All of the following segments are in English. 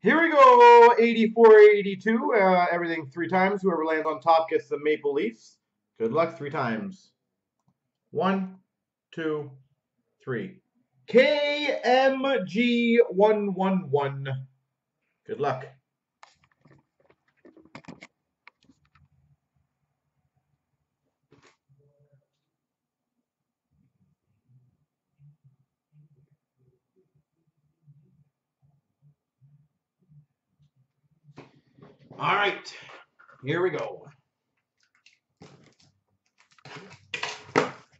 Here we go, 84-82. Everything three times. Whoever lands on top gets the Maple Leafs. Good luck three times. One, two, three. KMG111. Good luck. All right, here we go.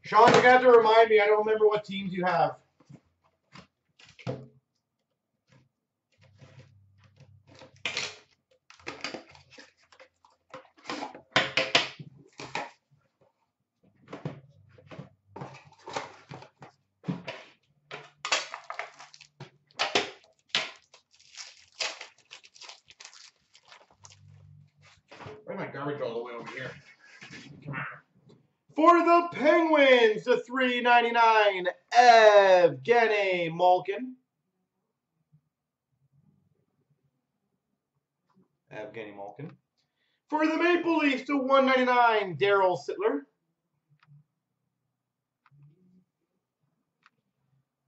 Sean, you got to remind me. I don't remember what teams you have. For the Penguins, the $3.99, Evgeny Malkin. Evgeny Malkin. For the Maple Leafs, the $1.99, Daryl Sittler.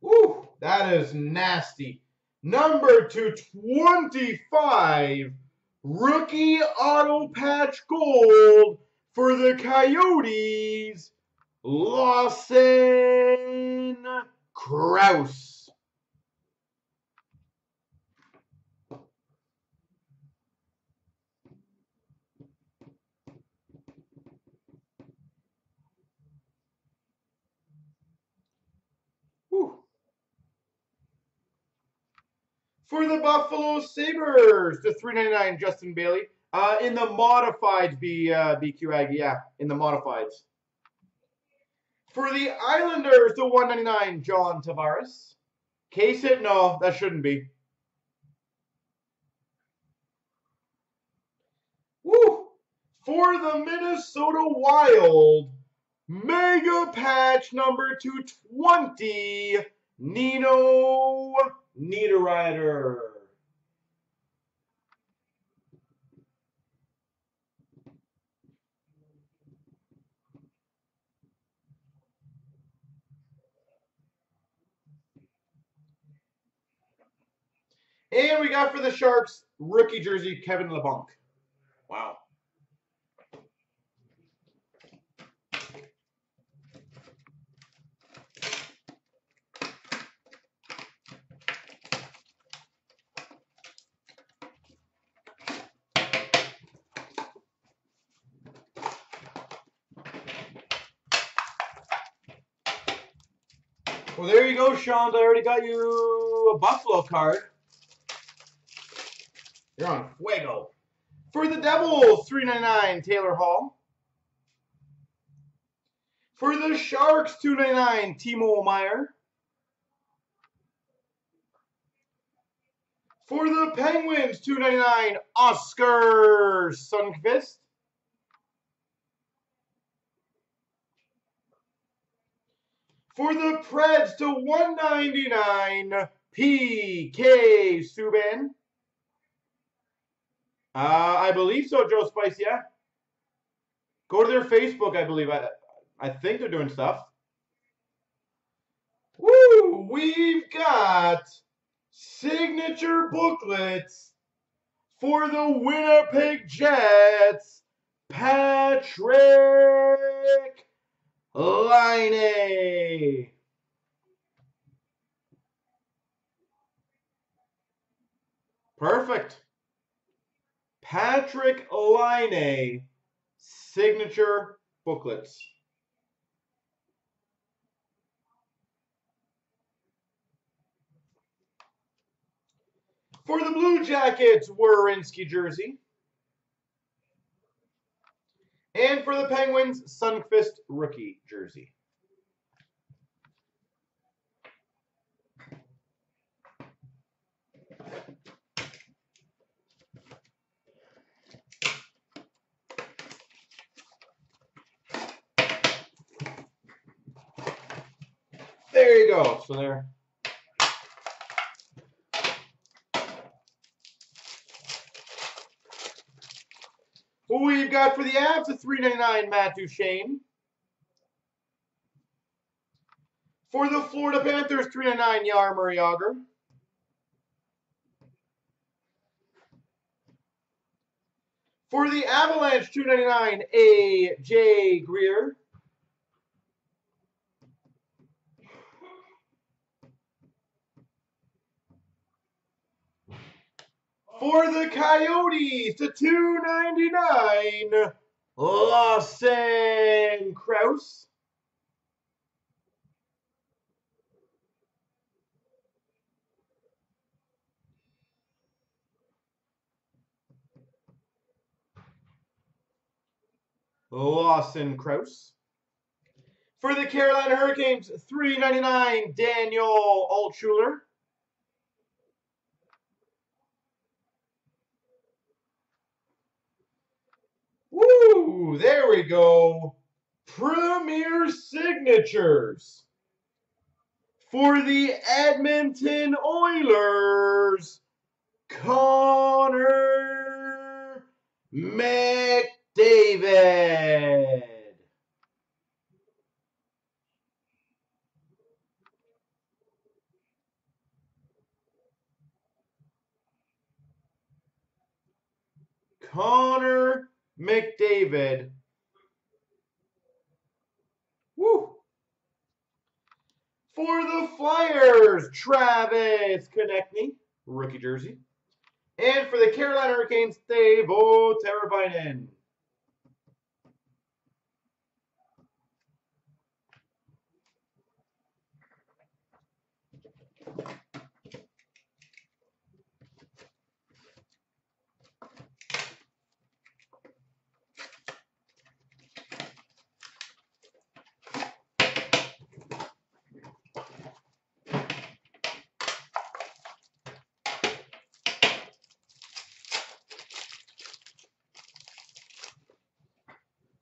Woo, that is nasty. Number 225, rookie auto patch gold. For the Coyotes, Lawson Crouse. Whew. For the Buffalo Sabres, the $3.99 Justin Bailey. In the modified BQ Aggie, yeah, in the modifieds. For the Islanders, the $1.99, John Tavares. Case it, no, that shouldn't be. Woo! For the Minnesota Wild, mega patch number 220, Nino Niederreiter. And we got for the Sharks, rookie jersey, Kevin Labanc. Wow. Well, there you go, Sean. I already got you a Buffalo card. You're on fuego. For the Devils, $3.99, Taylor Hall. For the Sharks, $2.99, Timo Meier. For the Penguins, $2.99, Oscar Sundqvist. For the Preds, $1.99, P.K. Subban. I believe so, Joe Spice, yeah. Go to their Facebook, I believe. I think they're doing stuff. Woo! We've got signature booklets for the Winnipeg Jets, Patrick Laine. Perfect. Patrick Laine signature booklets. For the Blue Jackets, Werenski jersey. And for the Penguins, Sundqvist rookie jersey. There you go. So there. Who we've got for the Avs, a $3.99 Matt Duchene. For the Florida Panthers, $3.99 Yan Murray-Auger. For the Avalanche, $2.99 AJ Greer. For the Coyotes, to $2.99, Lawson Crouse. Lawson Crouse. For the Carolina Hurricanes, $3.99, Daniel Altshuler. Woo! There we go. Premier Signatures. For the Edmonton Oilers, Connor McDavid. Connor McDavid. Woo! For the Flyers, Travis Konechny, rookie jersey. And for the Carolina Hurricanes, Dave Oterrinen.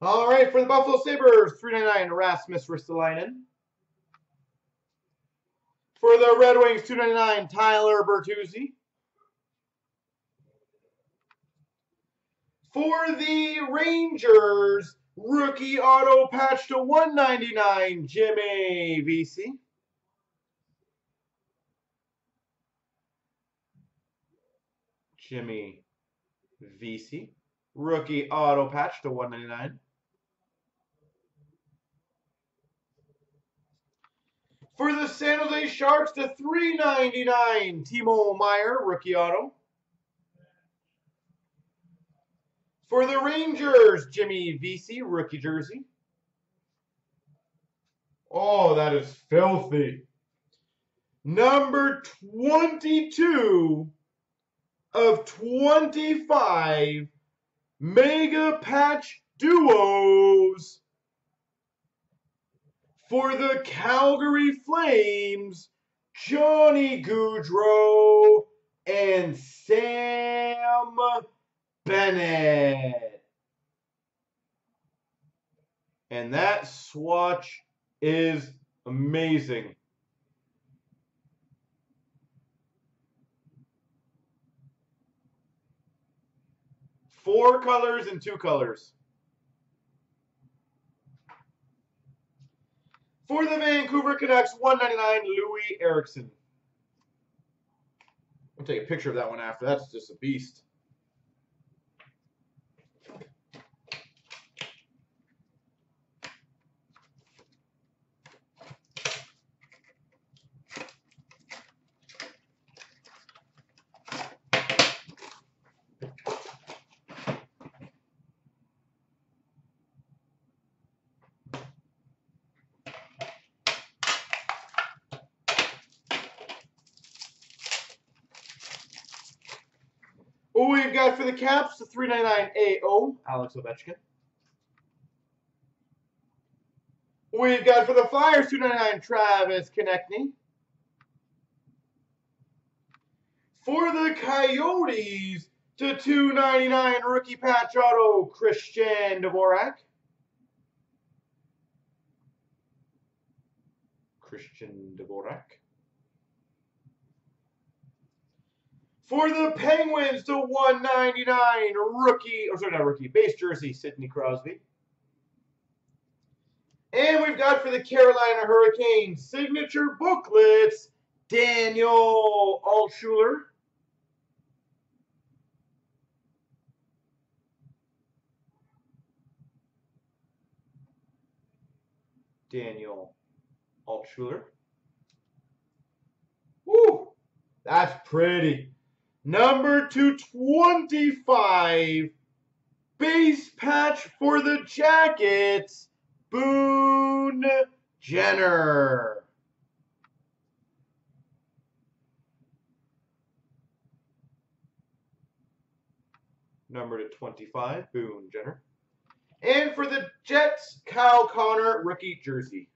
All right, for the Buffalo Sabres, $3.99 Rasmus Ristelainen. For the Red Wings, $2.99 Tyler Bertuzzi. For the Rangers, rookie auto patch to $1.99 Jimmy Vesey. Jimmy Vesey, rookie auto patch to $1.99. For the San Jose Sharks, the $3.99 Timo Meier, rookie auto. For the Rangers, Jimmy Vesey, rookie jersey. Oh, that is filthy. Number 22 of 25 Mega Patch Duos. For the Calgary Flames, Johnny Gaudreau and Sam Bennett. And that swatch is amazing. Four colors and two colors. For the Vancouver Canucks, $1.99 Loui Eriksson. I'll take a picture of that one after. That's just a beast. Who we've got for the Caps, the $3.99 AO, Alex Ovechkin. Who we've got for the Flyers, $2.99 Travis Konechny. For the Coyotes, to $2.99 rookie patch auto, Christian Dvorak. Christian Dvorak. For the Penguins to 199, base jersey, Sidney Crosby. And we've got for the Carolina Hurricanes, signature booklets, Daniel Altshuler. Woo! That's pretty. Number 225, base patch for the Jackets, Boone Jenner. Number 225, Boone Jenner. And for the Jets, Kyle Connor, rookie jersey.